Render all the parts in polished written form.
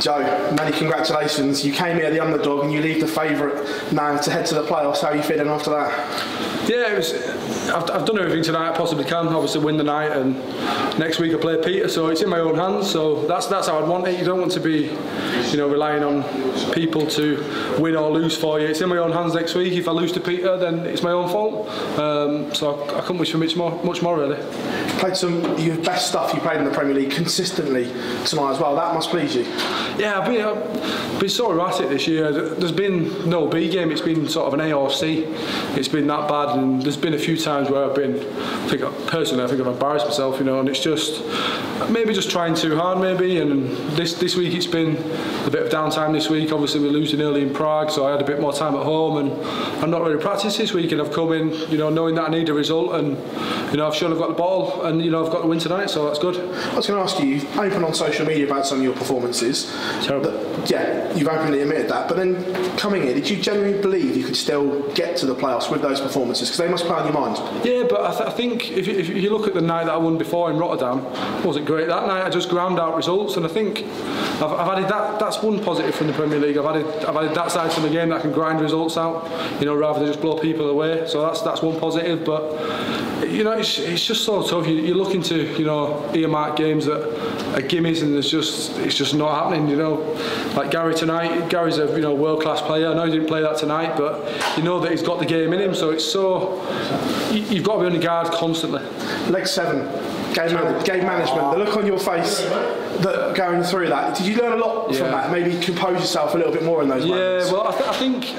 Joe, many congratulations. You came here the underdog and you leave the favourite now to head to the playoffs. How are you feeling after that? Yeah, I've done everything tonight I possibly can. Obviously win the night, and next week I play Peter, so it's in my own hands. So that's how I'd want it. You don't want to be, relying on people to win or lose for you. It's in my own hands next week. If I lose to Peter, then it's my own fault. So I couldn't wish for much more really. Played some of your best stuff you played in the Premier League consistently tonight as well. That must please you. Yeah, I've been so erratic this year. There's been no B game. It's been sort of an A or C. It's been that bad, and there's been a few times where I think personally I've embarrassed myself, and it's just maybe just trying too hard maybe. And this week it's been a bit of downtime this week. Obviously we're losing early in Prague, so I had a bit more time at home, and I'm not really practiced this week, and I've come in, knowing that I need a result, and I've shown I've got the bottle, and I've got the win tonight, so that's good. I was going to ask you, you've opened on social media about some of your performances. Terrible. Yeah, you've openly admitted that, but then coming here, did you genuinely believe you could still get to the playoffs with those performances? Because they must play on your mind. Yeah, but I think if you look at the night that I won before in Rotterdam, it wasn't great. That night I just ground out results, and I think I've added that. That's one positive from the Premier League. I've added that side to the game that I can grind results out, rather than just blow people away. So that's one positive. But it's just so tough. You look into earmarked games that are gimmies, and it's just not happening. Like Gary tonight. Gary's a world class player. I know he didn't play that tonight, but that he's got the game in him. So it's so you've got to be on your guard constantly. Leg 7, game management. The look on your face that going through that. Did you learn a lot from that? Maybe compose yourself a little bit more in those moments. Yeah, well, I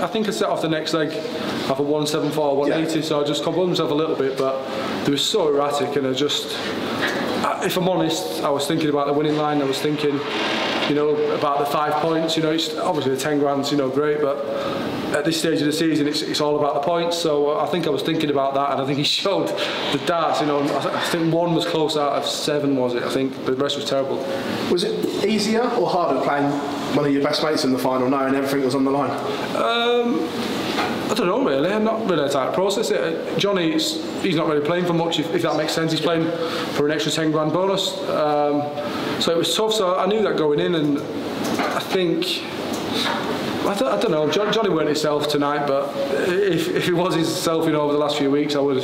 think I set off the next leg off a 174, 180, so I just composed myself a little bit, but they were so erratic, and if I'm honest, I was thinking about the winning line. I was thinking, about the 5 points. It's obviously the 10 grand's, great, but at this stage of the season, it's all about the points. So I think I was thinking about that, and I think he showed the darts. I think one was close out of 7, was it? I think the rest was terrible. Was it easier or harder playing one of your best mates in the final, knowing everything was on the line? I don't know really. I'm not really a tight process. Jonny, he's not really playing for much, if that makes sense. He's playing for an extra 10 grand bonus. So it was tough. So I knew that going in, and I think. I don't know. Jonny weren't himself tonight, but if he was himself, over the last few weeks, I would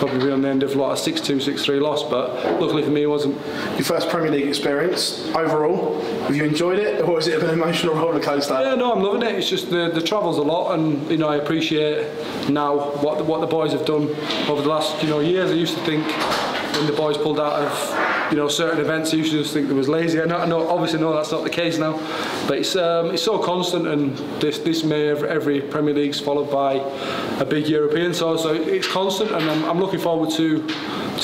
probably be on the end of a 6-2, 6-3 loss. But luckily for me, it wasn't. Your first Premier League experience overall. Have you enjoyed it, or is it an emotional rollercoaster? Yeah, no, I'm loving it. It's just the travel's a lot, and I appreciate now what the boys have done over the last years. I used to think when the boys pulled out of certain events, I used to just think they was lazy. I know that's not the case now, but it's so constant, and this May every Premier League's followed by a big European tour, so it's constant, and I'm looking forward to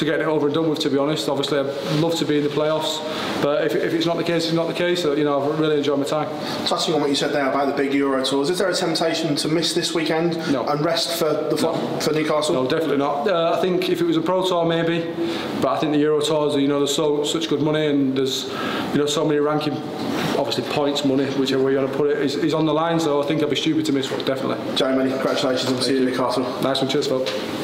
getting it over and done with, to be honest. Obviously I'd love to be in the playoffs, but if it's not the case, it's not the case. So, I've really enjoyed my time. Touching on what you said there about the big Euro tours, is there a temptation to miss this weekend and rest for Newcastle? No, definitely not. I think if it was a pro tour maybe, but I think the Euro tours, there's such good money, and there's so many ranking, obviously points, money, whichever way you want to put it, is on the line, so I think I'd be stupid to miss one, definitely. Joe, many congratulations on seeing Newcastle. Nice one, cheers, Phil.